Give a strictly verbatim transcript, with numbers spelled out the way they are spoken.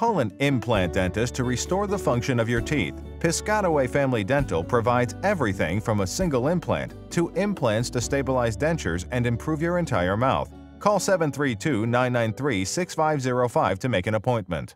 Call an implant dentist to restore the function of your teeth. Piscataway Family Dental provides everything from a single implant to implants to stabilize dentures and improve your entire mouth. Call seven three two, nine nine three, six five zero five to make an appointment.